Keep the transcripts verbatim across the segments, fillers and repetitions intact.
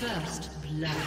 First blood.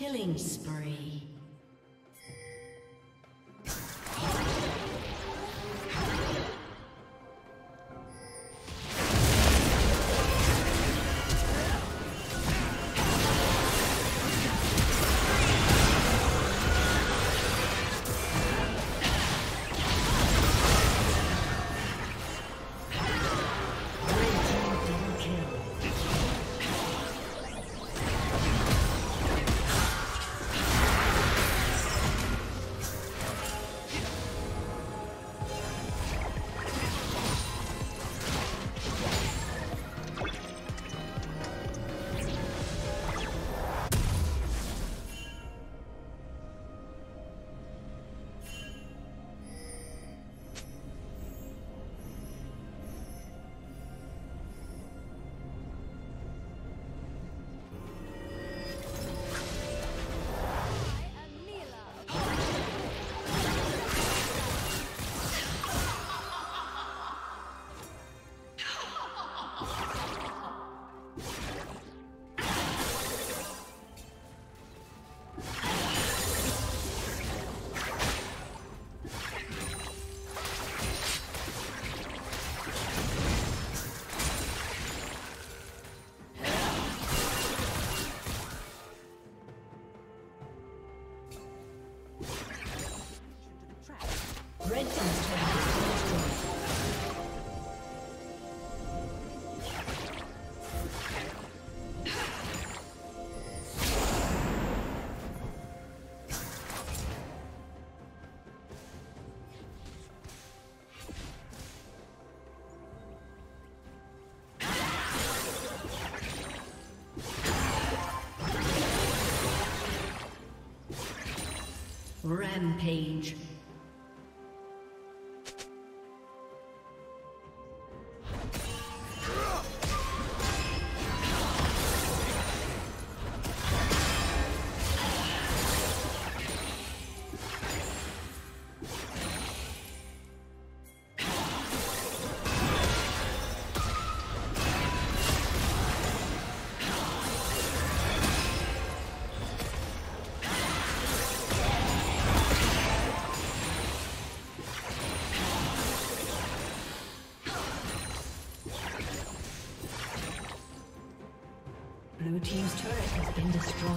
Killing spree. Rampage. Blue team's turret has been destroyed.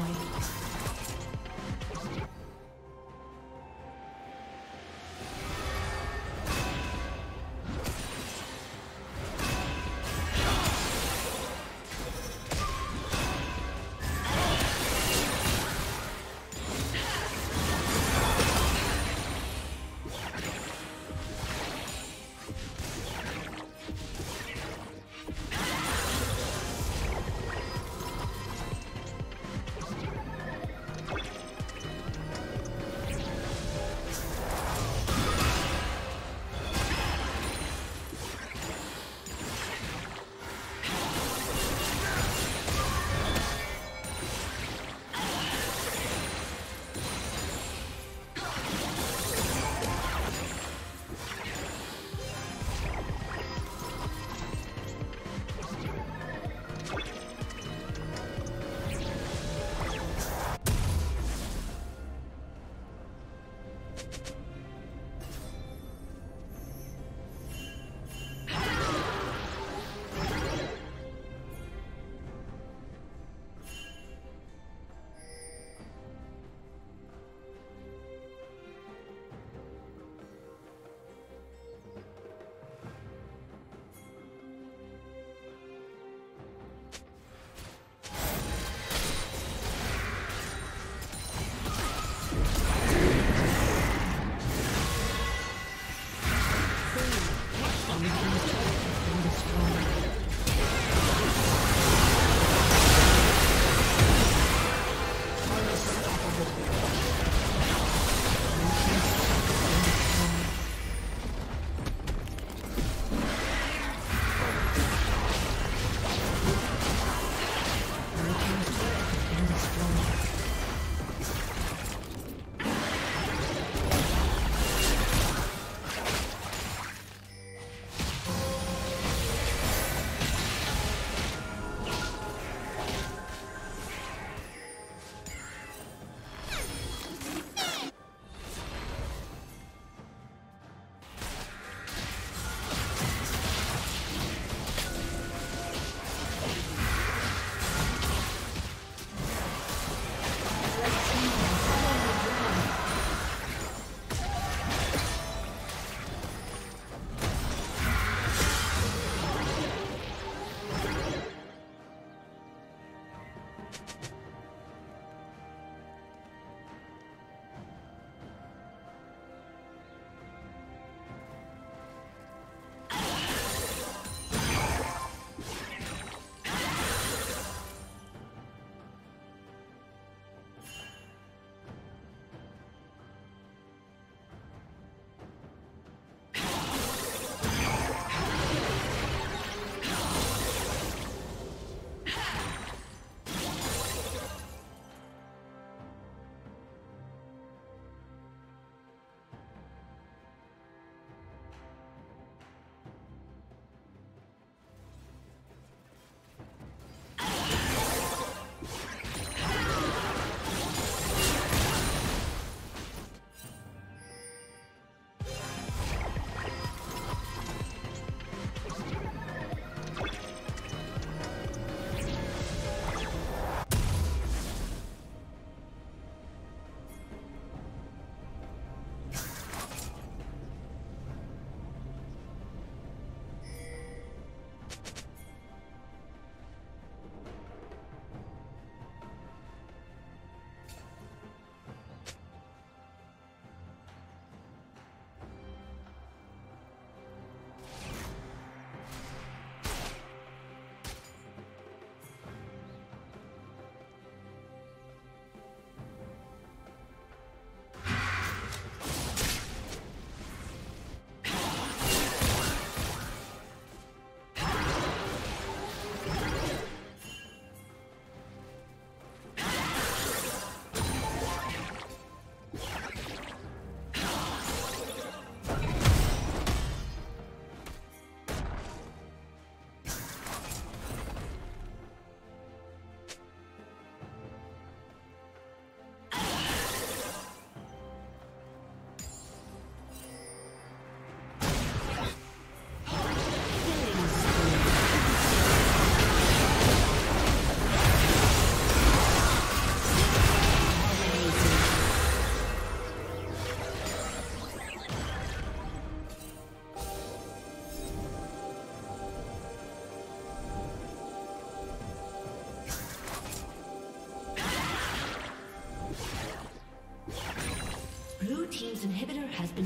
been